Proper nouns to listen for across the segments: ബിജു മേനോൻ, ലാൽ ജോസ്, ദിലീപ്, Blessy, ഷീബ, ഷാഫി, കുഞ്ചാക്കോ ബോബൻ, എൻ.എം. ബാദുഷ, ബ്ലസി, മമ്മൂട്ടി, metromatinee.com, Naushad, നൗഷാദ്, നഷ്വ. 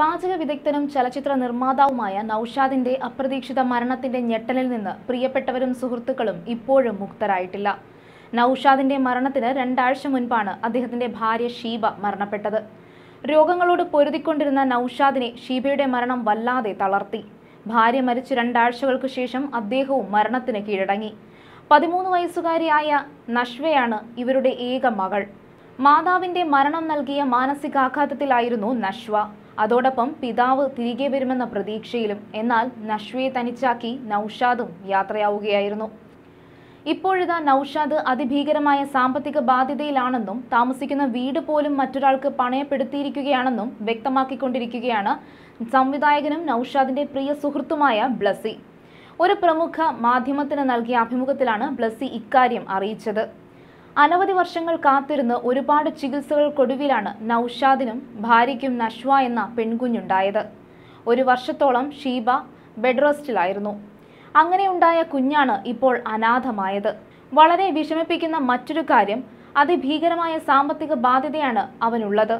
പാചക വിദഗ്ധനും ചലച്ചിത്ര നിർമ്മാതാവുമായ നൗഷാദിന്റെ അപ്രതീക്ഷിത മരണത്തിന്റെ ഞെട്ടലിൽ നിന്ന് പ്രിയപ്പെട്ടവരും സുഹൃത്തുക്കളും ഇപ്പോഴും മുക്തരായിട്ടില്ല. നൗഷാദിന്റെ മരണത്തിന് രണ്ടാഴ്ച മുൻപാണ് അദ്ദേഹത്തിന്റെ ഭാര്യ ഷീബ മരണപ്പെട്ടത്. രോഗങ്ങളോട് പൊരുതിക്കൊണ്ടിരുന്ന നൗഷാദിനെ ഷീബയുടെ മരണം വല്ലാതെ തളർത്തി. ഭാര്യ മരിച്ചു രണ്ടാഴ്ചകൾക്ക് ശേഷം അദ്ദേഹവും മരണത്തിന് കീഴടങ്ങി. 13 വയസ്സുകാരിയായ നഷ്വയാണ് ഇവരുടെ ഏക മകൾ. മാതാവിന്റെ മരണം നൽകിയ മാനസികാഘാതത്തിലായിരുന്നു നഷ്വ. അതോടൊപ്പം പിതാവ് തിരികെ വരുമെന്ന പ്രതീക്ഷയിലും. എന്നാൽ നഷ്വയെ തനിച്ചാക്കി നൗഷാദും യാത്രയാവുകയായിരുന്നു. ഇപ്പോഴിതാ നൗഷാദ് അതിഭീകരമായ സാമ്പത്തിക ബാധ്യതയിലാണെന്നും താമസിക്കുന്ന വീട് പോലും മറ്റൊരാൾക്ക് പണയപ്പെടുത്തിയിരിക്കുകയാണെന്നും വ്യക്തമാക്കിക്കൊണ്ടിരിക്കുകയാണ് സംവിധായകനും നൗഷാദിന്റെ പ്രിയ സുഹൃത്തുമായ ബ്ലസി. ഒരു പ്രമുഖ മാധ്യമത്തിന് നൽകിയ അഭിമുഖത്തിലാണ് ബ്ലസി ഇക്കാര്യം അറിയിച്ചത്. അനവധി വർഷങ്ങൾ കാത്തിരുന്ന് ഒരുപാട് ചികിത്സകൾക്കൊടുവിലാണ് നൗഷാദിനും ഭാര്യയ്ക്കും നഷ്വ എന്ന പെൺകുഞ്ഞുണ്ടായത്. 1 വർഷത്തോളം ഷീബ ബെഡ്റെസ്റ്റിലായിരുന്നു. അങ്ങനെയുണ്ടായ കുഞ്ഞാണ് ഇപ്പോൾ അനാഥമായത്. വളരെ വിഷമിപ്പിക്കുന്ന മറ്റൊരു കാര്യം അതിഭീകരമായ സാമ്പത്തിക ബാധ്യതയാണ് അവനുള്ളത്.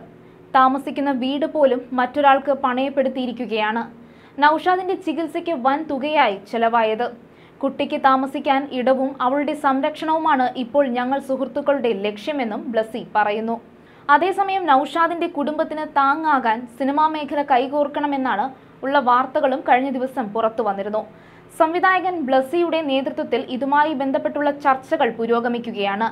താമസിക്കുന്ന വീട് പോലും മറ്റൊരാൾക്ക് പണയപ്പെടുത്തിയിരിക്കുകയാണ്. നൗഷാദിന്റെ ചികിത്സയ്ക്ക് വൻ തുകയായി ചെലവായത്. കുട്ടിക്ക് താമസിക്കാൻ ഇടവും അവളുടെ സംരക്ഷണവുമാണ് ഇപ്പോൾ ഞങ്ങൾ സുഹൃത്തുക്കളുടെ ലക്ഷ്യമെന്നും ബ്ലസി പറയുന്നു. അതേസമയം നൗഷാദിന്റെ കുടുംബത്തിന് താങ്ങാകാൻ സിനിമാ മേഖല കൈകോർക്കണമെന്നാണ് ഉള്ള വാർത്തകളും കഴിഞ്ഞ ദിവസം പുറത്തു വന്നിരുന്നു. സംവിധായകൻ ബ്ലസിയുടെ നേതൃത്വത്തിൽ ഇതുമായി ബന്ധപ്പെട്ടുള്ള ചർച്ചകൾ പുരോഗമിക്കുകയാണ്.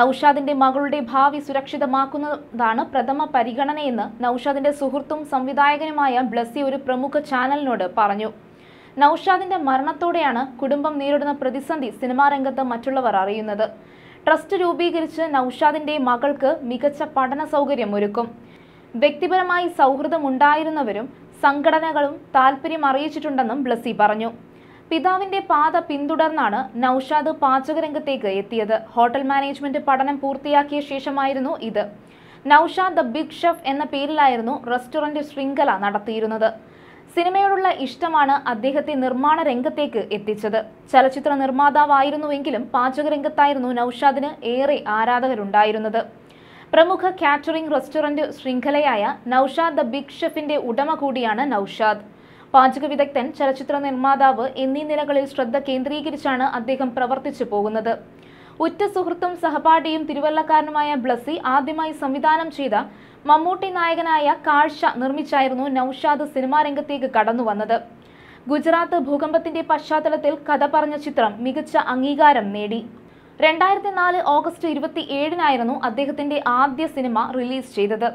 നൗഷാദിന്റെ മകളുടെ ഭാവി സുരക്ഷിതമാക്കുന്നതാണ് പ്രഥമ പരിഗണനയെന്ന് നൗഷാദിന്റെ സുഹൃത്തും സംവിധായകനുമായ ബ്ലസി ഒരു പ്രമുഖ ചാനലിനോട് പറഞ്ഞു. നൗഷാദിന്റെ മരണത്തോടെയാണ് കുടുംബം നേരിടുന്ന പ്രതിസന്ധി സിനിമാ രംഗത്ത് മറ്റുള്ളവർ അറിയുന്നത്. ട്രസ്റ്റ് രൂപീകരിച്ച് നൗഷാദിന്റെ മകൾക്ക് മികച്ച പഠന സൗകര്യം ഒരുക്കും. വ്യക്തിപരമായി സൗഹൃദമുണ്ടായിരുന്നവരും സംഘടനകളും താൽപ്പര്യം അറിയിച്ചിട്ടുണ്ടെന്നും ബ്ലസി പറഞ്ഞു. പിതാവിന്റെ പാത പിന്തുടർന്നാണ് നൗഷാദ് പാചകരംഗത്തേക്ക് എത്തിയത്. ഹോട്ടൽ മാനേജ്മെന്റ് പഠനം പൂർത്തിയാക്കിയ ശേഷമായിരുന്നു ഇത്. നൗഷാദ് ദ ബിഗ് ഷെഫ് എന്ന പേരിലായിരുന്നു റെസ്റ്റോറന്റ് ശൃംഖല നടത്തിയിരുന്നത്. സിനിമയോടുള്ള ഇഷ്ടമാണ് അദ്ദേഹത്തെ നിർമ്മാണ രംഗത്തേക്ക് എത്തിച്ചത്. ചലച്ചിത്ര നിർമ്മാതാവായിരുന്നുവെങ്കിലും പാചകരംഗത്തായിരുന്നു നൗഷാദിന് ഏറെ ആരാധകരുണ്ടായിരുന്നത്. പ്രമുഖ കാറ്ററിംഗ് റെസ്റ്റോറന്റ് ശൃംഖലയായ നൗഷാദ് ദ ബിഗ് ഷെഫിന്റെ ഉടമ കൂടിയാണ് നൗഷാദ്. പാചക വിദഗ്ധൻ, ചലച്ചിത്ര നിർമ്മാതാവ് എന്നീ നിലകളിൽ ശ്രദ്ധ കേന്ദ്രീകരിച്ചാണ് അദ്ദേഹം പ്രവർത്തിച്ചു പോകുന്നത്. ഉറ്റ സുഹൃത്തും സഹപാഠിയും തിരുവല്ലക്കാരനുമായ ബ്ലസി ആദ്യമായി സംവിധാനം ചെയ്ത മമ്മൂട്ടി നായകനായ കാഴ്ച നിർമ്മിച്ചായിരുന്നു നൗഷാദ് സിനിമാ രംഗത്തേക്ക് കടന്നു വന്നത്. ഗുജറാത്ത് ഭൂകമ്പത്തിന്റെ പശ്ചാത്തലത്തിൽ കഥ പറഞ്ഞ ചിത്രം മികച്ച അംഗീകാരം നേടി. 2004 ഓഗസ്റ്റ് 27 അദ്ദേഹത്തിന്റെ ആദ്യ സിനിമ റിലീസ് ചെയ്തത്.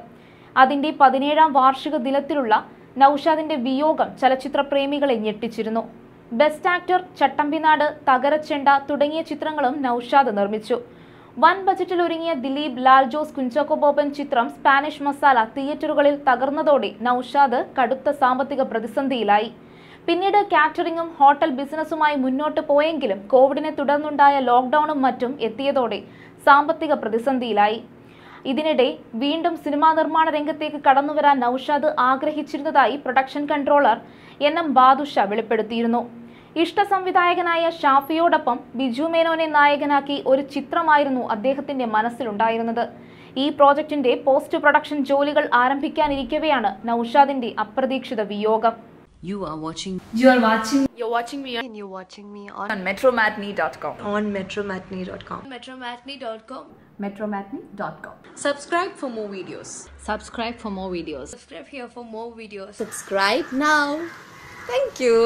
അതിന്റെ 17ാം വാർഷിക ദിനത്തിലുള്ള നൗഷാദിന്റെ വിയോഗം ചലച്ചിത്ര പ്രേമികളെ ഞെട്ടിച്ചിരുന്നു. ബെസ്റ്റ് ആക്ടർ, ചട്ടമ്പിനാട്, തകരച്ചെണ്ട തുടങ്ങിയ ചിത്രങ്ങളും നൗഷാദ് നിർമ്മിച്ചു. വൻ ബജറ്റിൽ ഒരുങ്ങിയ ദിലീപ്, ലാൽ ജോസ്, കുഞ്ചാക്കോ ബോബൻ ചിത്രം സ്പാനിഷ് മസാല തിയേറ്ററുകളിൽ തകർന്നതോടെ നൗഷാദ് കടുത്ത സാമ്പത്തിക പ്രതിസന്ധിയിലായി. പിന്നീട് കാറ്ററിംഗും ഹോട്ടൽ ബിസിനസ്സുമായി മുന്നോട്ട് പോയെങ്കിലും കോവിഡിനെ തുടർന്നുണ്ടായ ലോക്ക്ഡൌണും മറ്റും എത്തിയതോടെ സാമ്പത്തിക പ്രതിസന്ധിയിലായി. ഇതിനിടെ വീണ്ടും സിനിമാ നിർമ്മാണ രംഗത്തേക്ക് കടന്നുവരാൻ നൗഷാദ് ആഗ്രഹിച്ചിരുന്നതായി പ്രൊഡക്ഷൻ കൺട്രോളർ എൻ.എം. ബാദുഷ വെളിപ്പെടുത്തിയിരുന്നു. ഇഷ്ട സംവിധായകനായ ഷാഫിയോടൊപ്പം ബിജു മേനോനെ നായകനാക്കി ഒരു ചിത്രമായിരുന്നു അദ്ദേഹത്തിന്റെ മനസ്സിലുണ്ടായിരുന്നത്. ഈ പ്രോജക്റ്റിന്റെ പോസ്റ്റ് പ്രൊഡക്ഷൻ ജോലികൾ ആരംഭിക്കാനിരിക്കവെയാണ് നൗഷാദിന്റെ അപ്രതീക്ഷിത വിയോഗം. You are watching me on metromatinee.com. On metromatinee.com. metromatinee.com. metromatinee.com. Subscribe for more videos. Subscribe here for more videos. Subscribe now. Thank you.